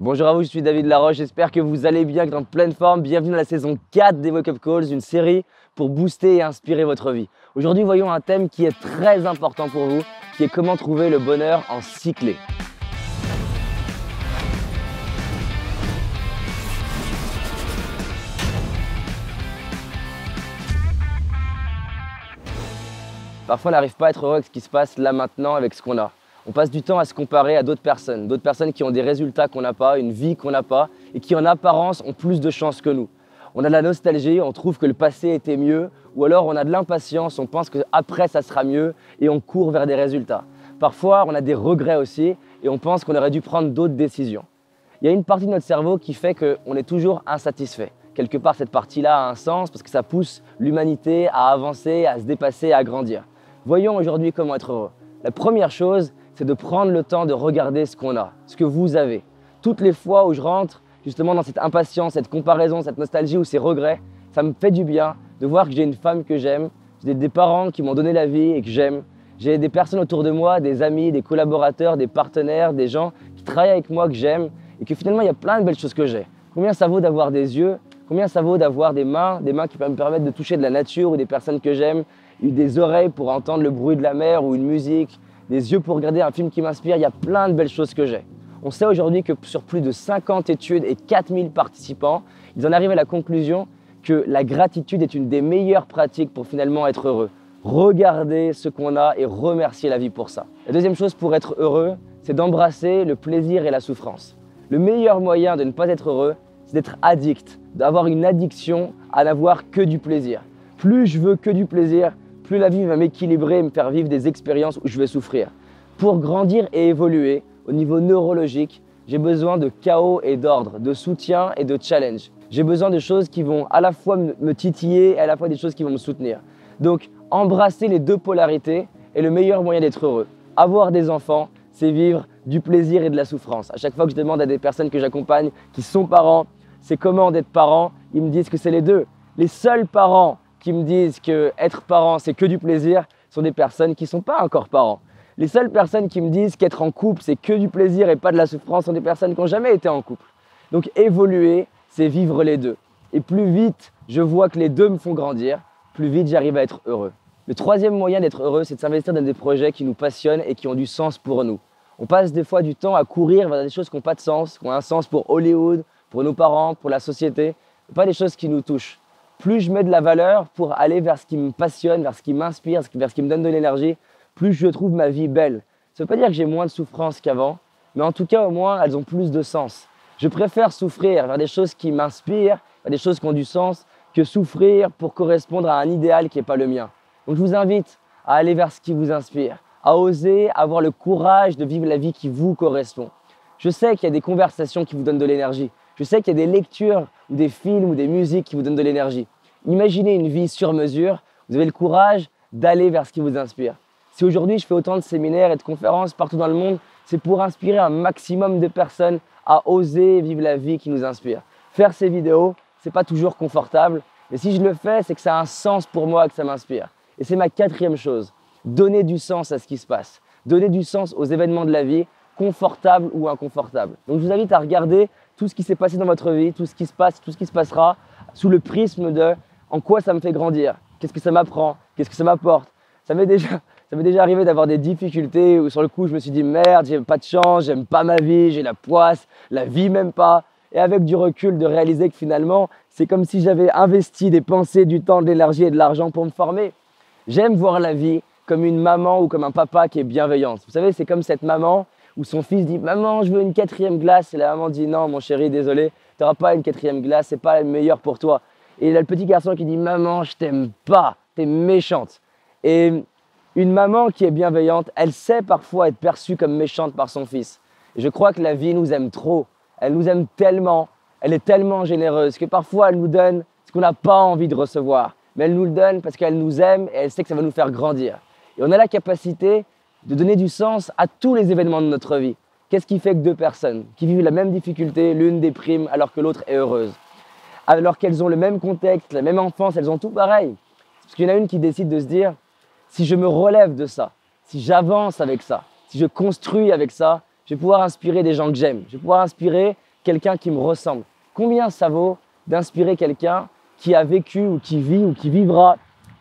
Bonjour à vous, je suis David Laroche, j'espère que vous allez bien, que vous êtes en pleine forme. Bienvenue dans la saison 4 des Wake Up Calls, une série pour booster et inspirer votre vie. Aujourd'hui, voyons un thème qui est très important pour vous, qui est comment trouver le bonheur en 6 clés. Parfois, on n'arrive pas à être heureux avec ce qui se passe là maintenant, avec ce qu'on a. On passe du temps à se comparer à d'autres personnes qui ont des résultats qu'on n'a pas, une vie qu'on n'a pas et qui en apparence ont plus de chance que nous. On a de la nostalgie, on trouve que le passé était mieux ou alors on a de l'impatience, on pense qu'après ça sera mieux et on court vers des résultats. Parfois on a des regrets aussi et on pense qu'on aurait dû prendre d'autres décisions. Il y a une partie de notre cerveau qui fait qu'on est toujours insatisfait. Quelque part cette partie-là a un sens parce que ça pousse l'humanité à avancer, à se dépasser, à grandir. Voyons aujourd'hui comment être heureux. La première chose, c'est de prendre le temps de regarder ce qu'on a, ce que vous avez. Toutes les fois où je rentre justement dans cette impatience, cette comparaison, cette nostalgie ou ces regrets, ça me fait du bien de voir que j'ai une femme que j'aime, j'ai des parents qui m'ont donné la vie et que j'aime, j'ai des personnes autour de moi, des amis, des collaborateurs, des partenaires, des gens qui travaillent avec moi que j'aime et que finalement il y a plein de belles choses que j'ai. Combien ça vaut d'avoir des yeux? Combien ça vaut d'avoir des mains qui peuvent me permettre de toucher de la nature ou des personnes que j'aime, des oreilles pour entendre le bruit de la mer ou une musique, des yeux pour regarder un film qui m'inspire, il y a plein de belles choses que j'ai. On sait aujourd'hui que sur plus de 50 études et 4000 participants, ils en arrivent à la conclusion que la gratitude est une des meilleures pratiques pour finalement être heureux. Regardez ce qu'on a et remercier la vie pour ça. La deuxième chose pour être heureux, c'est d'embrasser le plaisir et la souffrance. Le meilleur moyen de ne pas être heureux, c'est d'être addict, d'avoir une addiction à n'avoir que du plaisir. Plus je veux que du plaisir, plus la vie va m'équilibrer et me faire vivre des expériences où je vais souffrir. Pour grandir et évoluer au niveau neurologique, j'ai besoin de chaos et d'ordre, de soutien et de challenge. J'ai besoin de choses qui vont à la fois me titiller et à la fois des choses qui vont me soutenir. Donc, embrasser les deux polarités est le meilleur moyen d'être heureux. Avoir des enfants, c'est vivre du plaisir et de la souffrance. À chaque fois que je demande à des personnes que j'accompagne qui sont parents, c'est comment d'être parent, ils me disent que c'est les deux. Les seuls parents qui me disent qu'être parent, c'est que du plaisir, sont des personnes qui ne sont pas encore parents. Les seules personnes qui me disent qu'être en couple, c'est que du plaisir et pas de la souffrance, sont des personnes qui n'ont jamais été en couple. Donc évoluer, c'est vivre les deux. Et plus vite je vois que les deux me font grandir, plus vite j'arrive à être heureux. Le troisième moyen d'être heureux, c'est de s'investir dans des projets qui nous passionnent et qui ont du sens pour nous. On passe des fois du temps à courir vers des choses qui n'ont pas de sens, qui ont un sens pour Hollywood, pour nos parents, pour la société, pas des choses qui nous touchent. Plus je mets de la valeur pour aller vers ce qui me passionne, vers ce qui m'inspire, vers ce qui me donne de l'énergie, plus je trouve ma vie belle. Ça ne veut pas dire que j'ai moins de souffrance qu'avant, mais en tout cas, au moins, elles ont plus de sens. Je préfère souffrir vers des choses qui m'inspirent, vers des choses qui ont du sens, que souffrir pour correspondre à un idéal qui n'est pas le mien. Donc je vous invite à aller vers ce qui vous inspire, à oser avoir le courage de vivre la vie qui vous correspond. Je sais qu'il y a des conversations qui vous donnent de l'énergie. Je sais qu'il y a des lectures ou des films ou des musiques qui vous donnent de l'énergie. Imaginez une vie sur mesure, vous avez le courage d'aller vers ce qui vous inspire. Si aujourd'hui je fais autant de séminaires et de conférences partout dans le monde, c'est pour inspirer un maximum de personnes à oser vivre la vie qui nous inspire. Faire ces vidéos, c'est pas toujours confortable, mais si je le fais, c'est que ça a un sens pour moi, que ça m'inspire. Et c'est ma quatrième chose, donner du sens à ce qui se passe, donner du sens aux événements de la vie, confortables ou inconfortables. Donc je vous invite à regarder tout ce qui s'est passé dans votre vie, tout ce qui se passe, tout ce qui se passera, sous le prisme de en quoi ça me fait grandir, qu'est-ce que ça m'apprend, qu'est-ce que ça m'apporte. Ça m'est déjà arrivé d'avoir des difficultés où sur le coup je me suis dit merde, j'ai pas de chance, j'aime pas ma vie, j'ai la poisse, la vie m'aime pas. Et avec du recul de réaliser que finalement c'est comme si j'avais investi des pensées, du temps, de l'énergie et de l'argent pour me former. J'aime voir la vie comme une maman ou comme un papa qui est bienveillante. Vous savez, c'est comme cette maman où son fils dit « Maman, je veux une quatrième glace » et la maman dit « Non, mon chéri, désolé, tu n'auras pas une quatrième glace, c'est pas la meilleure pour toi. » Et là, le petit garçon qui dit « Maman, je t'aime pas, t'es méchante. » Et une maman qui est bienveillante, elle sait parfois être perçue comme méchante par son fils. Et je crois que la vie nous aime trop, elle nous aime tellement, elle est tellement généreuse que parfois elle nous donne ce qu'on n'a pas envie de recevoir. Mais elle nous le donne parce qu'elle nous aime et elle sait que ça va nous faire grandir. Et on a la capacité de donner du sens à tous les événements de notre vie. Qu'est-ce qui fait que deux personnes qui vivent la même difficulté, l'une déprime alors que l'autre est heureuse? Alors qu'elles ont le même contexte, la même enfance, elles ont tout pareil. Parce qu'il y en a une qui décide de se dire « Si je me relève de ça, si j'avance avec ça, si je construis avec ça, je vais pouvoir inspirer des gens que j'aime. Je vais pouvoir inspirer quelqu'un qui me ressemble. Combien ça vaut d'inspirer quelqu'un qui a vécu ou qui vit ou qui vivra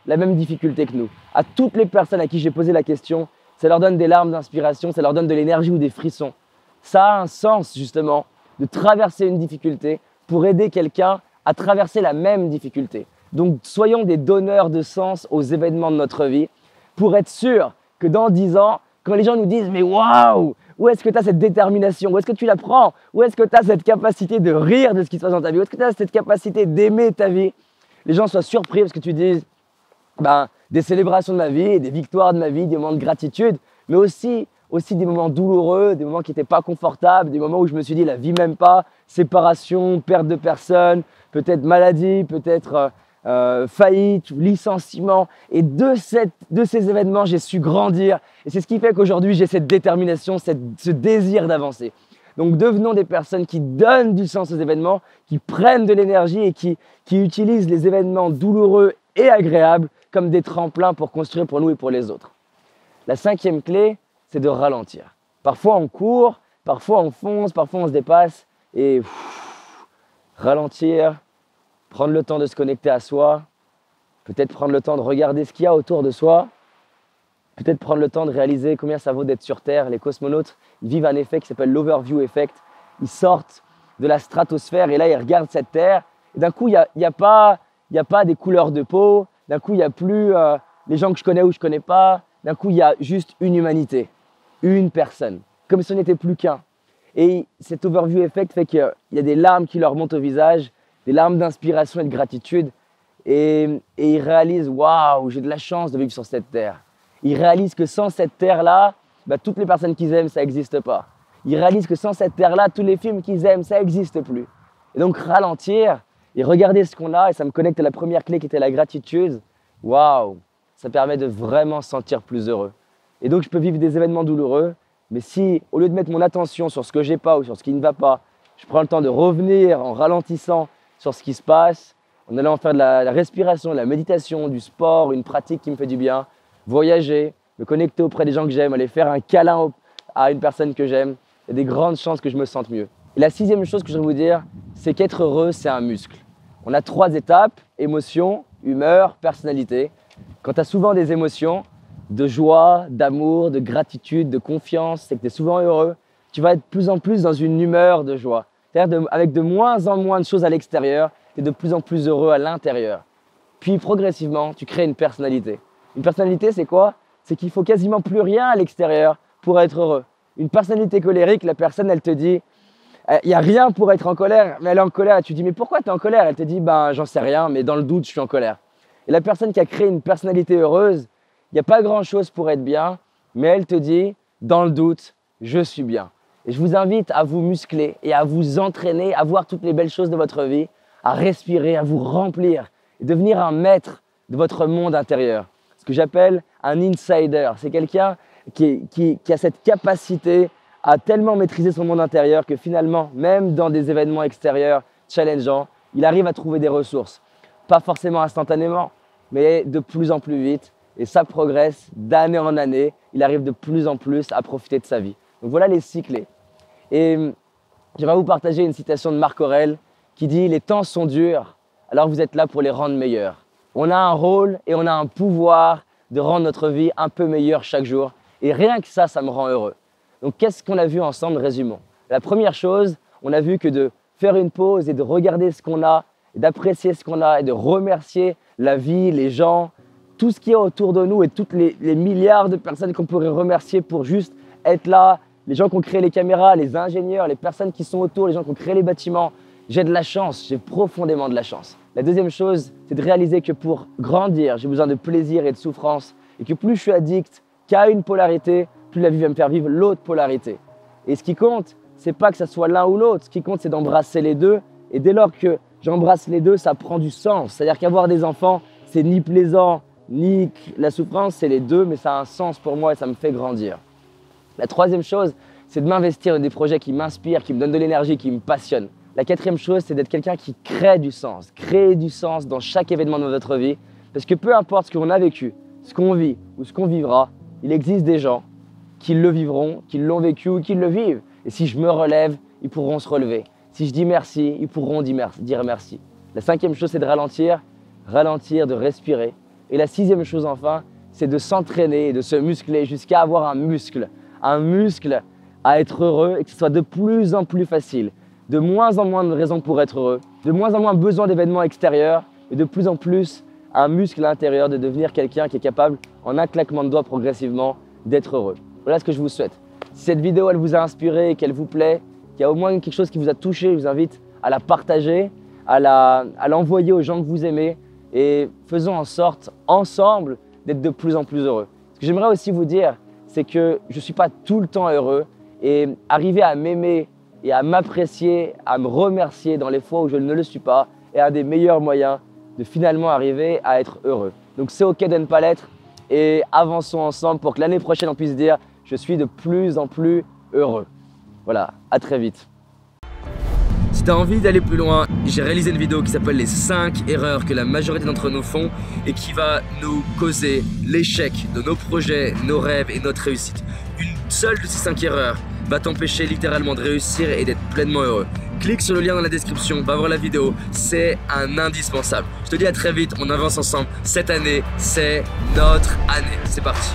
la même difficulté que nous? À toutes les personnes à qui j'ai posé la question, ça leur donne des larmes d'inspiration, ça leur donne de l'énergie ou des frissons. Ça a un sens justement de traverser une difficulté pour aider quelqu'un à traverser la même difficulté. Donc soyons des donneurs de sens aux événements de notre vie pour être sûr que dans 10 ans, quand les gens nous disent « mais waouh, où est-ce que tu as cette détermination? Où est-ce que tu la prends? Où est-ce que tu as cette capacité de rire de ce qui se passe dans ta vie? Où est-ce que tu as cette capacité d'aimer ta vie? » Les gens soient surpris parce que tu dises des célébrations de ma vie, des victoires de ma vie, des moments de gratitude, mais aussi des moments douloureux, des moments qui n'étaient pas confortables, des moments où je me suis dit « la vie m'aime pas », séparation, perte de personne, peut-être maladie, peut-être… faillite, licenciement, et de ces événements, j'ai su grandir. Et c'est ce qui fait qu'aujourd'hui, j'ai cette détermination, ce désir d'avancer. Donc, devenons des personnes qui donnent du sens aux événements, qui prennent de l'énergie et qui utilisent les événements douloureux et agréables comme des tremplins pour construire pour nous et pour les autres. La cinquième clé, c'est de ralentir. Parfois, on court, parfois, on fonce, parfois, on se dépasse et ralentir. Prendre le temps de se connecter à soi, peut-être prendre le temps de regarder ce qu'il y a autour de soi, peut-être prendre le temps de réaliser combien ça vaut d'être sur Terre. Les cosmonautes vivent un effet qui s'appelle l'overview effect. Ils sortent de la stratosphère et là, ils regardent cette Terre. D'un coup, il n'y a pas des couleurs de peau. D'un coup, il n'y a plus les gens que je connais ou je ne connais pas. D'un coup, il y a juste une humanité, une personne, comme si on n'était plus qu'un. Et cet overview effect fait qu'il y a des larmes qui leur montent au visage, des larmes d'inspiration et de gratitude, et ils réalisent « waouh, j'ai de la chance de vivre sur cette terre ». Ils réalisent que sans cette terre-là, toutes les personnes qu'ils aiment, ça n'existe pas. Ils réalisent que sans cette terre-là, tous les films qu'ils aiment, ça n'existe plus. Et donc ralentir et regarder ce qu'on a, et ça me connecte à la première clé qui était la gratitude, waouh, ça permet de vraiment se sentir plus heureux. Et donc je peux vivre des événements douloureux, mais si au lieu de mettre mon attention sur ce que j'ai pas ou sur ce qui ne va pas, je prends le temps de revenir en ralentissant sur ce qui se passe, en allant faire de la respiration, de la méditation, du sport, une pratique qui me fait du bien, voyager, me connecter auprès des gens que j'aime, aller faire un câlin à une personne que j'aime, il y a des grandes chances que je me sente mieux. Et la sixième chose que je voudrais vous dire, c'est qu'être heureux, c'est un muscle. On a 3 étapes, émotion, humeur, personnalité. Quand tu as souvent des émotions de joie, d'amour, de gratitude, de confiance, c'est que tu es souvent heureux, tu vas être de plus en plus dans une humeur de joie. C'est-à-dire avec de moins en moins de choses à l'extérieur, tu es de plus en plus heureux à l'intérieur. Puis progressivement, tu crées une personnalité. Une personnalité, c'est quoi? C'est qu'il faut quasiment plus rien à l'extérieur pour être heureux. Une personnalité colérique, la personne, elle te dit, il n'y a rien pour être en colère, mais elle est en colère. Et tu dis, mais pourquoi tu es en colère? Elle te dit, j'en sais rien, mais dans le doute, je suis en colère. Et la personne qui a créé une personnalité heureuse, il n'y a pas grand-chose pour être bien, mais elle te dit, dans le doute, je suis bien. Et je vous invite à vous muscler et à vous entraîner, à voir toutes les belles choses de votre vie, à respirer, à vous remplir et devenir un maître de votre monde intérieur. Ce que j'appelle un insider, c'est quelqu'un qui a cette capacité à tellement maîtriser son monde intérieur que finalement, même dans des événements extérieurs challengeants, il arrive à trouver des ressources. Pas forcément instantanément, mais de plus en plus vite. Et ça progresse d'année en année. Il arrive de plus en plus à profiter de sa vie. Donc voilà les 6 clés. Et j'aimerais vous partager une citation de Marc Aurèle qui dit « Les temps sont durs, alors vous êtes là pour les rendre meilleurs ». On a un rôle et on a un pouvoir de rendre notre vie un peu meilleure chaque jour. Et rien que ça, ça me rend heureux. Donc qu'est-ce qu'on a vu ensemble? Résumons. La première chose, on a vu que de faire une pause et de regarder ce qu'on a, d'apprécier ce qu'on a et de remercier la vie, les gens, tout ce qui est autour de nous et toutes les milliards de personnes qu'on pourrait remercier pour juste être là, les gens qui ont créé les caméras, les ingénieurs, les personnes qui sont autour, les gens qui ont créé les bâtiments. J'ai de la chance, j'ai profondément de la chance. La deuxième chose, c'est de réaliser que pour grandir, j'ai besoin de plaisir et de souffrance et que plus je suis addict qu'à une polarité, plus la vie va me faire vivre l'autre polarité. Et ce qui compte, c'est pas que ça soit l'un ou l'autre. Ce qui compte, c'est d'embrasser les deux. Et dès lors que j'embrasse les deux, ça prend du sens. C'est-à-dire qu'avoir des enfants, c'est ni plaisant, ni la souffrance, c'est les deux, mais ça a un sens pour moi et ça me fait grandir. La troisième chose, c'est de m'investir dans des projets qui m'inspirent, qui me donnent de l'énergie, qui me passionnent. La quatrième chose, c'est d'être quelqu'un qui crée du sens. Créer du sens dans chaque événement de notre vie. Parce que peu importe ce qu'on a vécu, ce qu'on vit ou ce qu'on vivra, il existe des gens qui le vivront, qui l'ont vécu ou qui le vivent. Et si je me relève, ils pourront se relever. Si je dis merci, ils pourront dire merci. La cinquième chose, c'est de ralentir, de respirer. Et la sixième chose, enfin, c'est de s'entraîner, de se muscler jusqu'à avoir un muscle à être heureux et que ce soit de plus en plus facile, de moins en moins de raisons pour être heureux, de moins en moins besoin d'événements extérieurs et de plus en plus un muscle à l'intérieur de devenir quelqu'un qui est capable, en un claquement de doigts progressivement, d'être heureux. Voilà ce que je vous souhaite. Si cette vidéo elle vous a inspiré et qu'elle vous plaît, qu'il y a au moins quelque chose qui vous a touché, je vous invite à la partager, à l'envoyer aux gens que vous aimez et faisons en sorte, ensemble, d'être de plus en plus heureux. Ce que j'aimerais aussi vous dire, c'est que je ne suis pas tout le temps heureux et arriver à m'aimer et à m'apprécier, à me remercier dans les fois où je ne le suis pas est un des meilleurs moyens de finalement arriver à être heureux. Donc c'est OK de ne pas l'être et avançons ensemble pour que l'année prochaine on puisse dire « je suis de plus en plus heureux ». Voilà, à très vite. Si tu as envie d'aller plus loin, j'ai réalisé une vidéo qui s'appelle les 5 erreurs que la majorité d'entre nous font et qui va nous causer l'échec de nos projets, nos rêves et notre réussite. Une seule de ces 5 erreurs va t'empêcher littéralement de réussir et d'être pleinement heureux. Clique sur le lien dans la description, va voir la vidéo, c'est un indispensable. Je te dis à très vite, on avance ensemble. Cette année, c'est notre année. C'est parti.